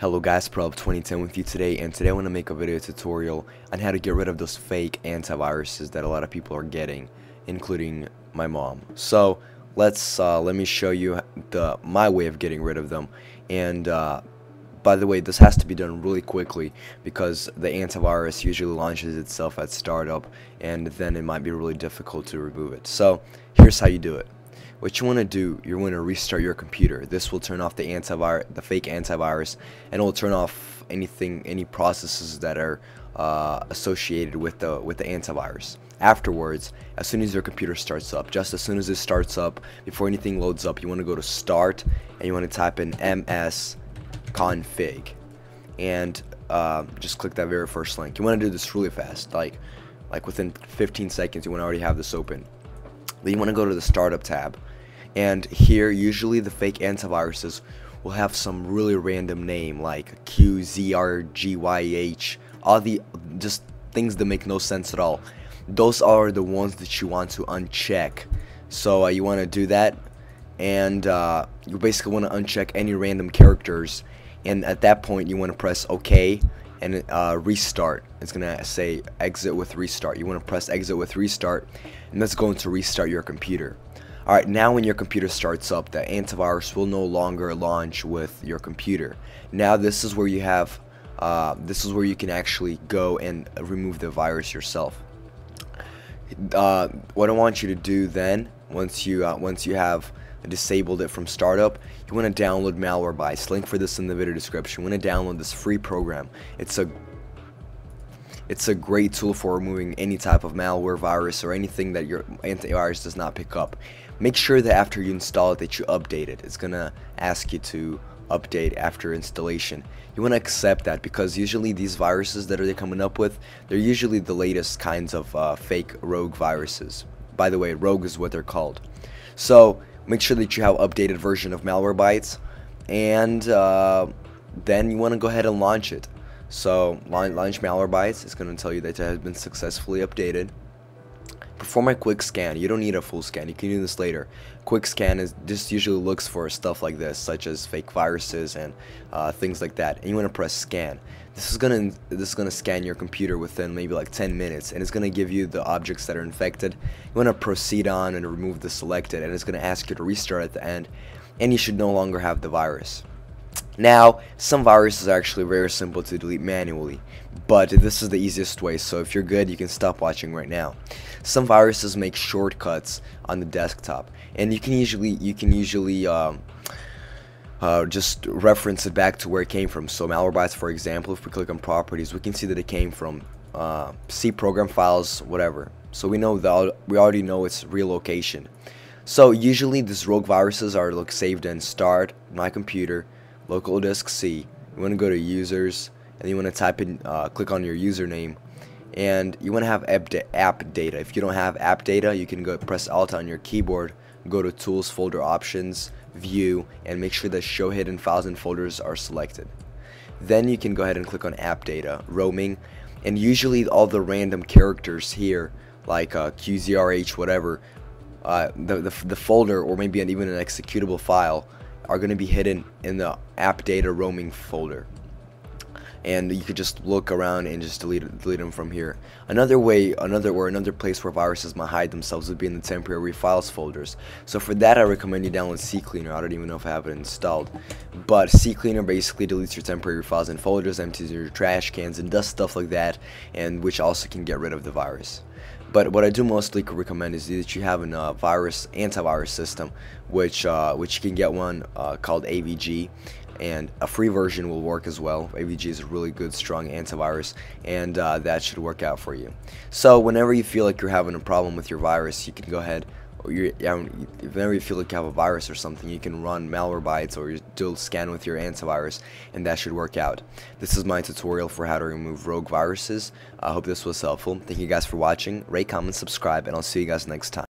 Hello guys, Prob2010 with you today, and today I want to make a video tutorial on how to get rid of those fake antiviruses that a lot of people are getting, including my mom. So let me show you my way of getting rid of them. And by the way, this has to be done really quickly because the antivirus usually launches itself at startup, and then it might be really difficult to remove it. So here's how you do it. What you want to do, you want to restart your computer. This will turn off the fake antivirus, and it will turn off any processes that are associated with the antivirus. Afterwards, as soon as your computer starts up, just as soon as it starts up, before anything loads up, you want to go to Start, and you want to type in ms config, and just click that very first link. You want to do this really fast, like within 15 seconds, you want to already have this open. Then you want to go to the Startup tab, and here usually the fake antiviruses will have some really random name like QZRGYH, all the just things that make no sense at all. Those are the ones that you want to uncheck. So you want to do that, and you basically want to uncheck any random characters, and at that point you want to press OK and restart. It's gonna say exit with restart. You want to press exit with restart, and that's going to restart your computer. Alright, now when your computer starts up, the antivirus will no longer launch with your computer. Now this is where you have this is where you can actually go and remove the virus yourself. What I want you to do then, once you have disabled it from startup, you want to download Malwarebytes. Link for this in the video description. You want to download this free program. It's a great tool for removing any type of malware, virus, or anything that your antivirus does not pick up. Make sure that after you install it that you update it. It's gonna ask you to update after installation. You want to accept that because usually these viruses that they're coming up with, they're usually the latest kinds of fake rogue viruses. By the way, rogue is what they're called. So make sure that you have updated version of Malwarebytes, and then you want to go ahead and launch it. So launch Malwarebytes. It's going to tell you that it has been successfully updated. Perform a quick scan. You don't need a full scan. You can do this later. Quick scan is just usually looks for stuff like this, such as fake viruses and things like that. And you want to press scan. This is gonna scan your computer within maybe like 10 minutes, and it's gonna give you the objects that are infected. You want to proceed on and remove the selected, and it's gonna ask you to restart at the end, and you should no longer have the virus. Now, some viruses are actually very simple to delete manually, but this is the easiest way, so if you're good, you can stop watching right now. Some viruses make shortcuts on the desktop, and you can usually just reference it back to where it came from. So Malwarebytes, for example, if we click on Properties, we can see that it came from C program files, whatever. So we already know its relocation. So usually these rogue viruses are saved in Start, My Computer, Local Disk C. You want to go to Users, and you want to type in, click on your username, and you want to have app data. If you don't have app data, you can go press Alt on your keyboard, go to Tools, Folder Options, View, and make sure that Show Hidden Files and Folders are selected. Then you can go ahead and click on App Data, Roaming, and usually all the random characters here, like QZRH, whatever, the folder, or maybe even an executable file, are going to be hidden in the app data roaming folder, and you could just look around and just delete them from here. Another place where viruses might hide themselves would be in the temporary files folders. So for that, I recommend you download CCleaner. I don't even know if I have it installed, but CCleaner basically deletes your temporary files and folders, empties your trash cans, and does stuff like that, and which also can get rid of the virus. But what I do mostly recommend is that you have an antivirus system, which you can get one called AVG, and a free version will work as well. AVG is a really good, strong antivirus, and that should work out for you. So whenever you feel like you're having a problem with your virus, you can go ahead. Whenever you feel like you have a virus or something, you can run Malwarebytes or do a scan with your antivirus, and that should work out. This is my tutorial for how to remove rogue viruses. I hope this was helpful. Thank you guys for watching. Rate, comment, subscribe, and I'll see you guys next time.